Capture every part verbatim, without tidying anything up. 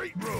straight road.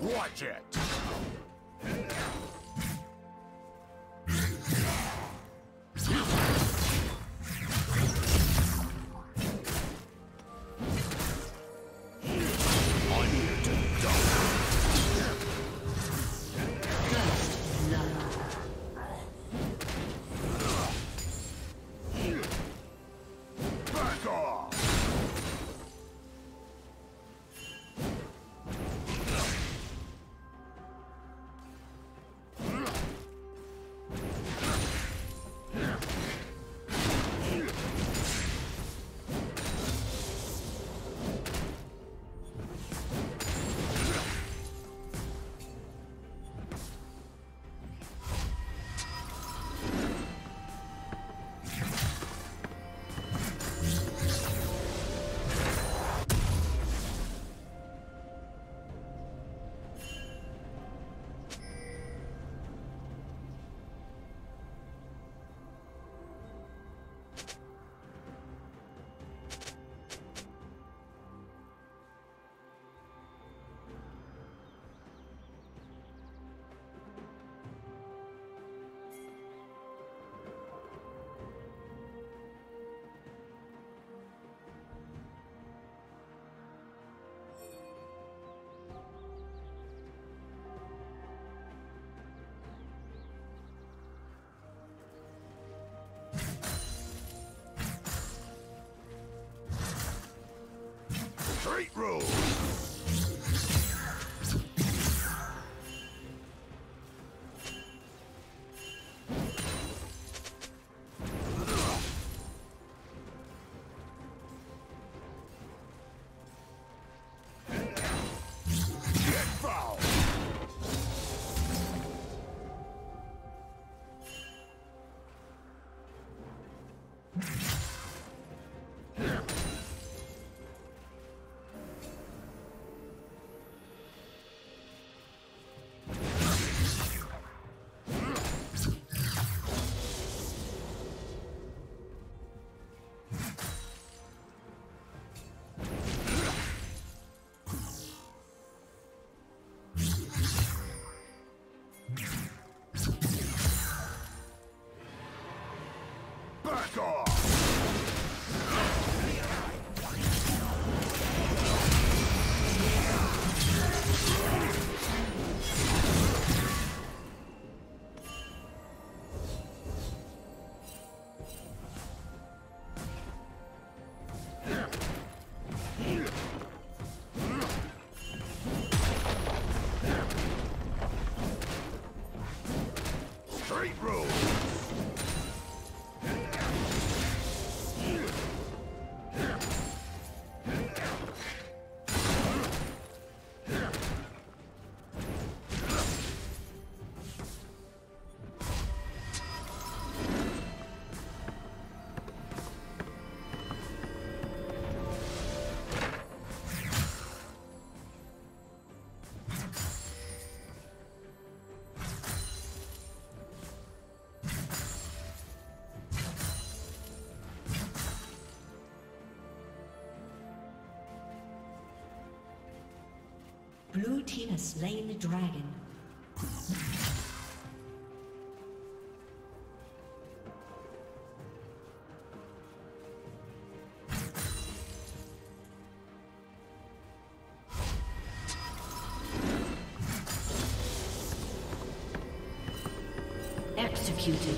Watch it! Straight road. Blue team has slain the dragon. Executed.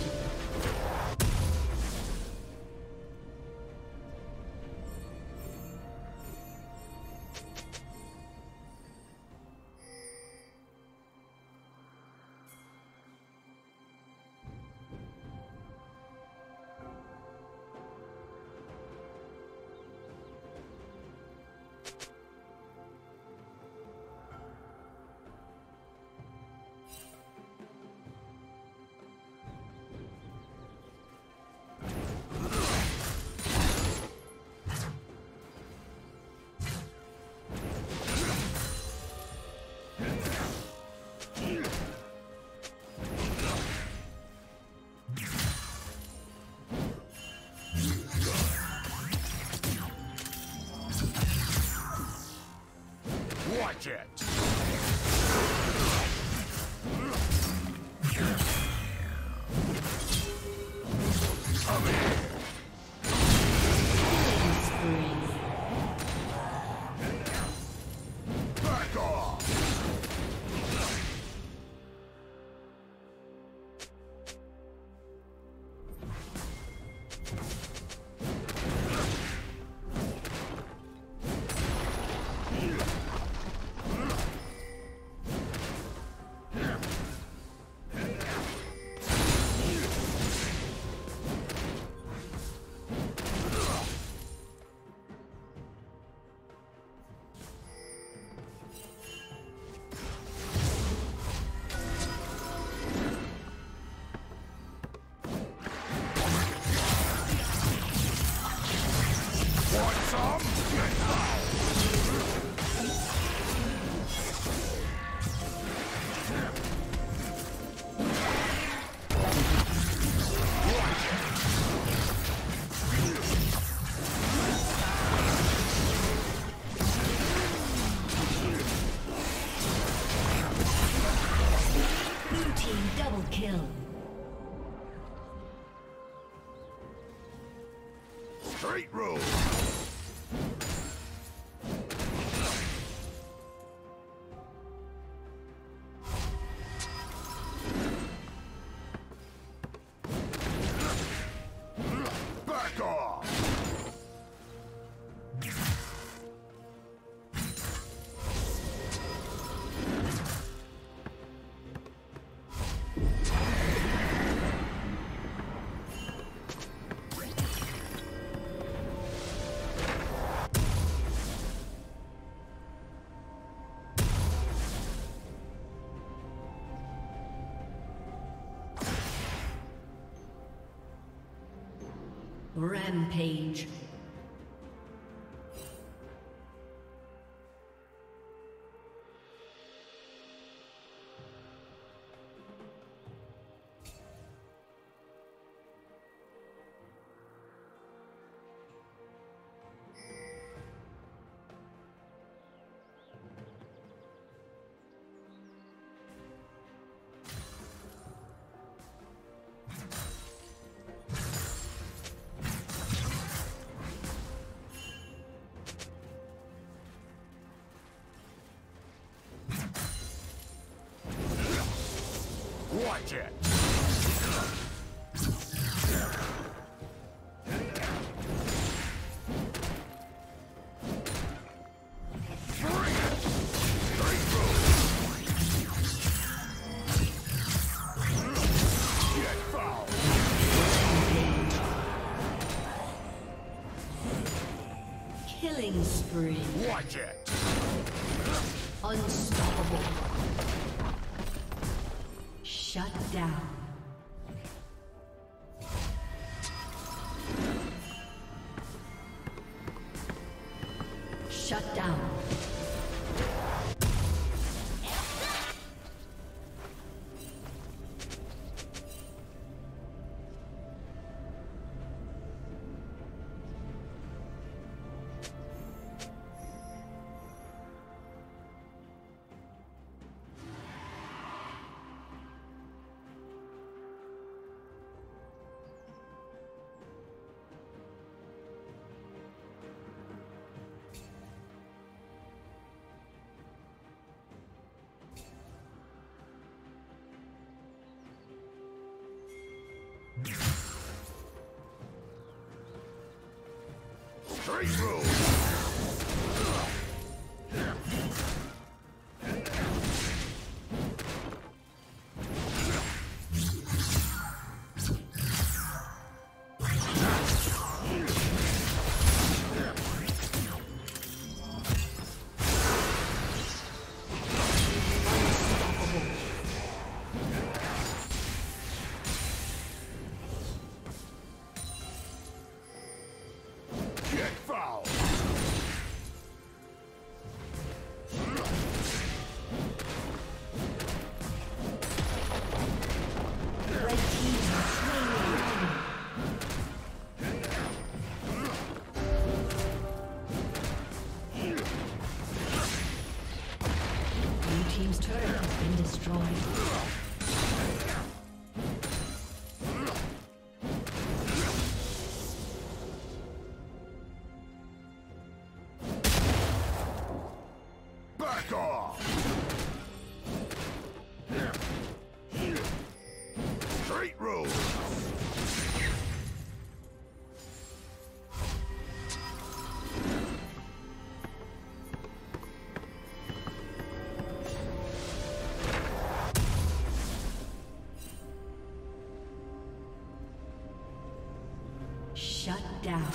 jet. Come here. Rampage. Watch it. Killing spree. Watch it. Unstoppable. Shut down. Shut down. team's turret has been destroyed. Shut down.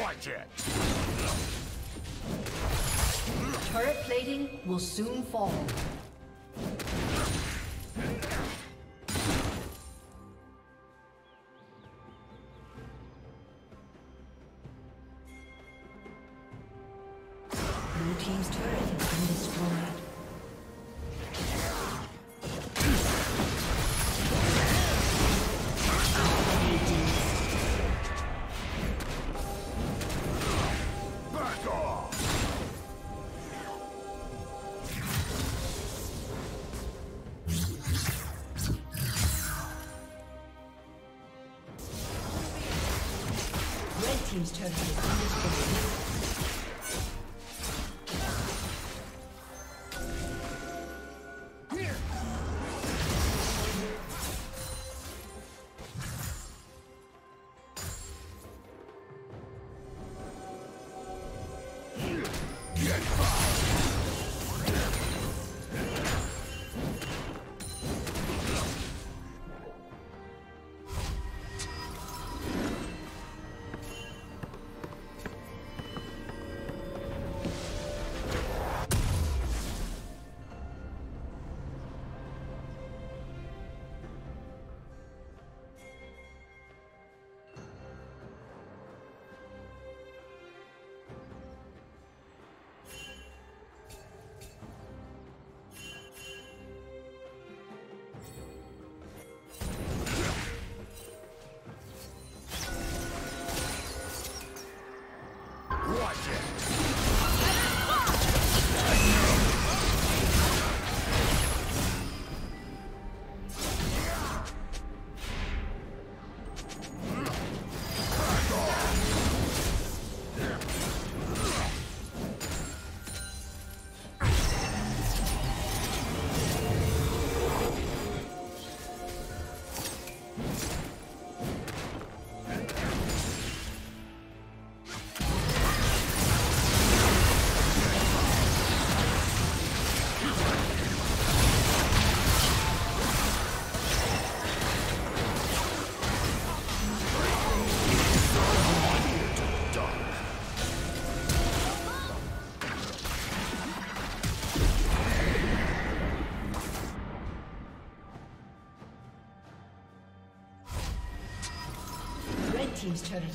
Watch it! Turret plating will soon fall. Team's turret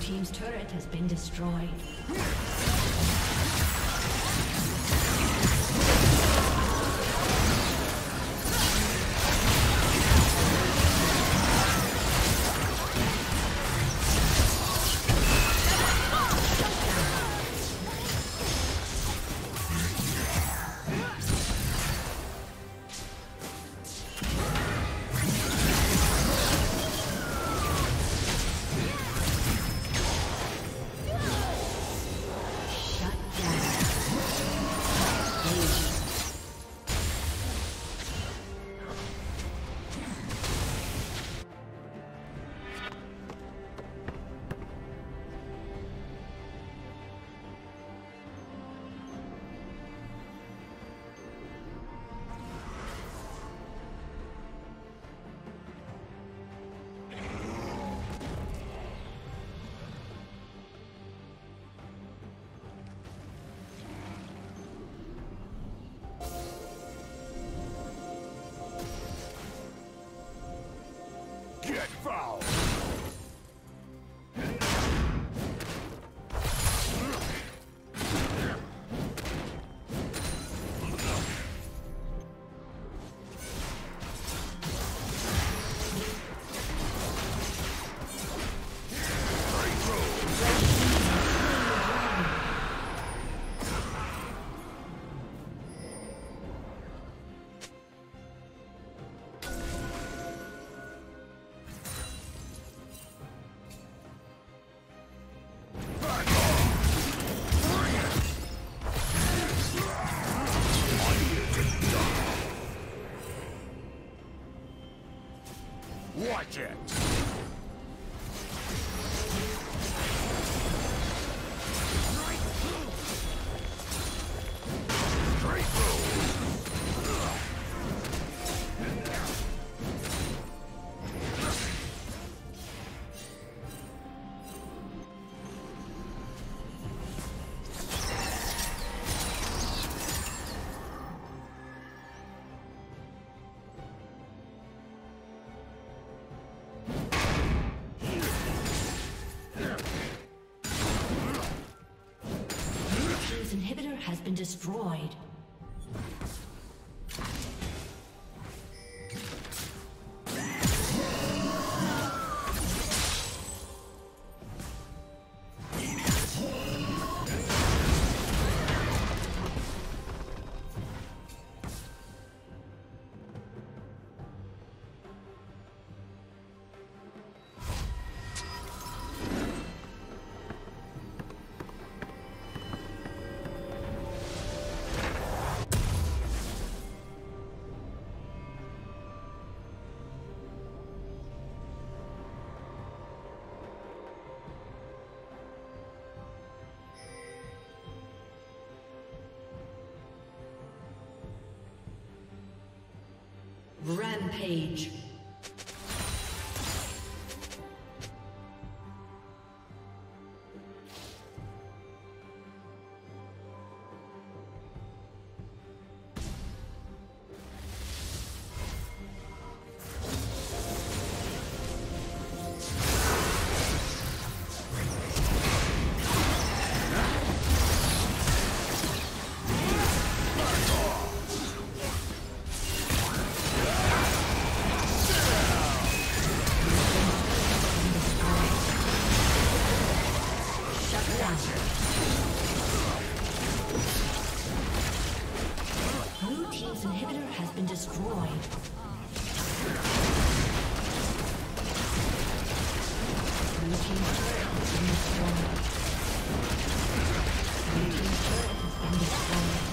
Team's turret has been destroyed. Watch it! Destroyed. Rampage. Blue team's turret has been destroyed.